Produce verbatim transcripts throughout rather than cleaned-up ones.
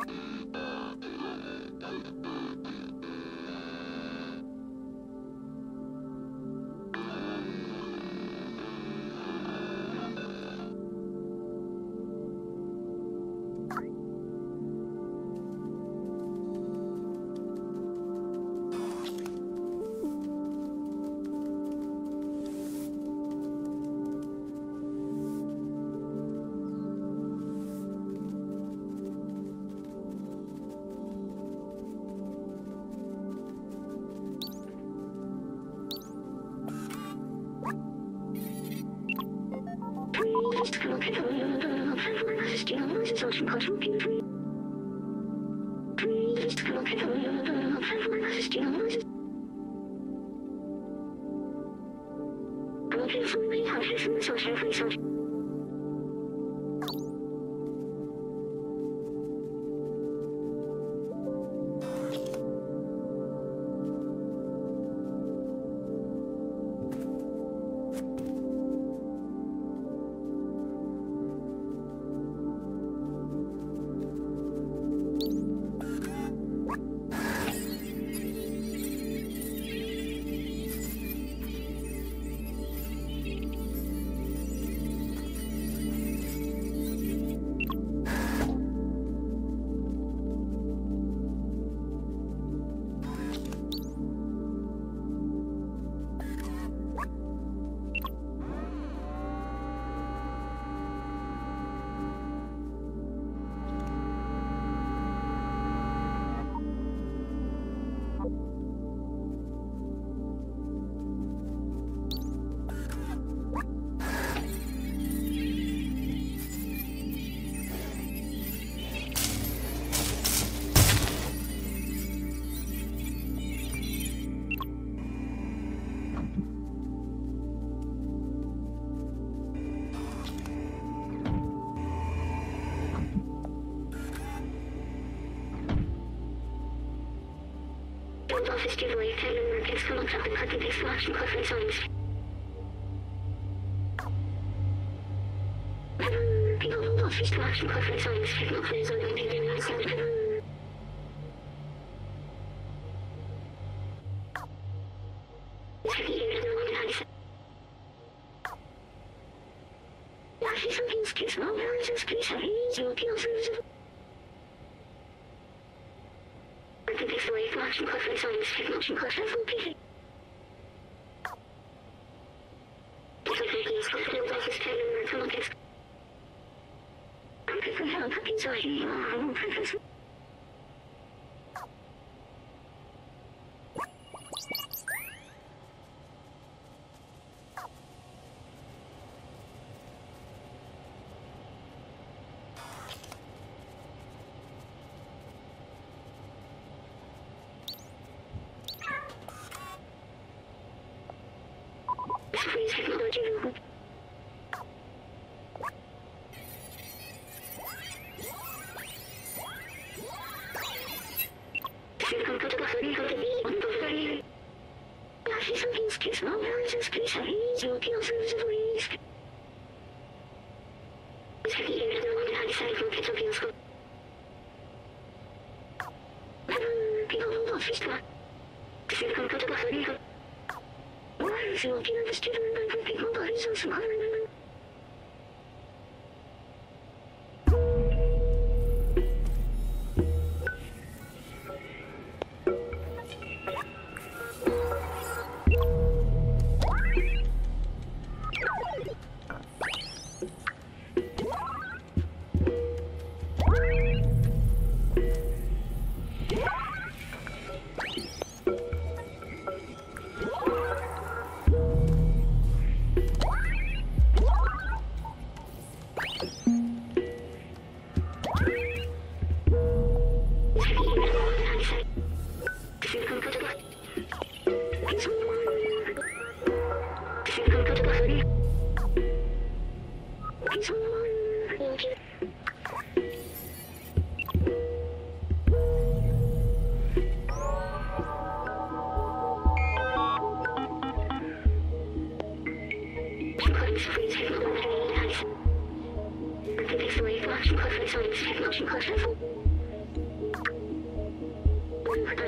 It's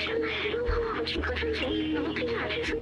声，往往只隔着千里能对话之处。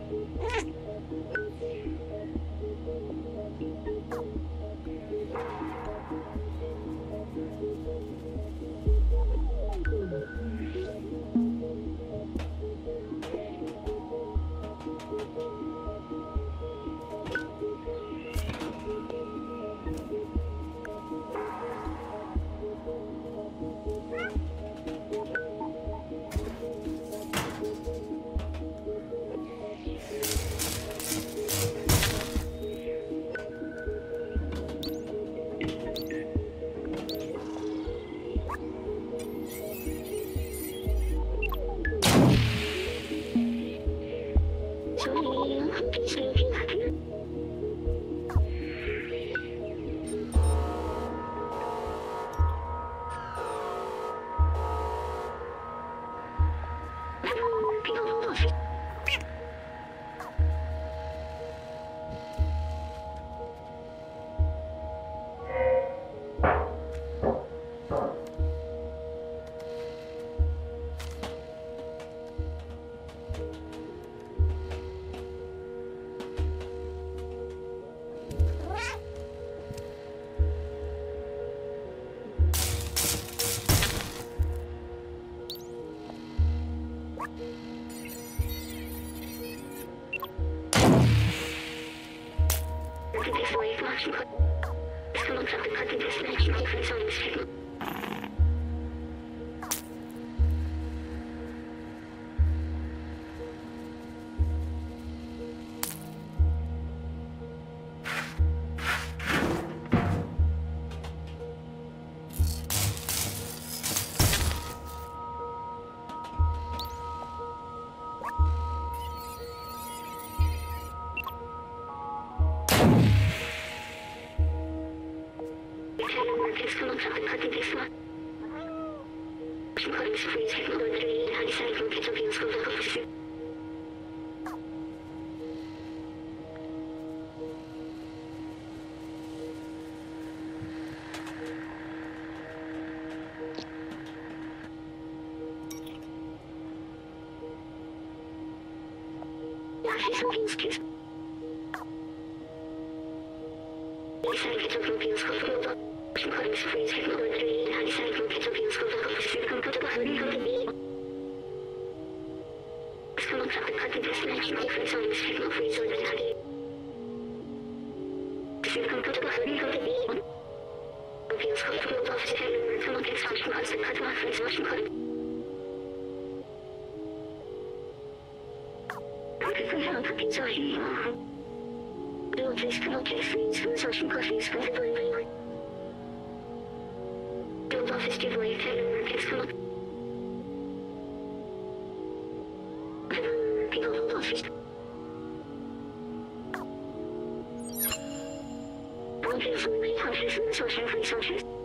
Thank you for your patience.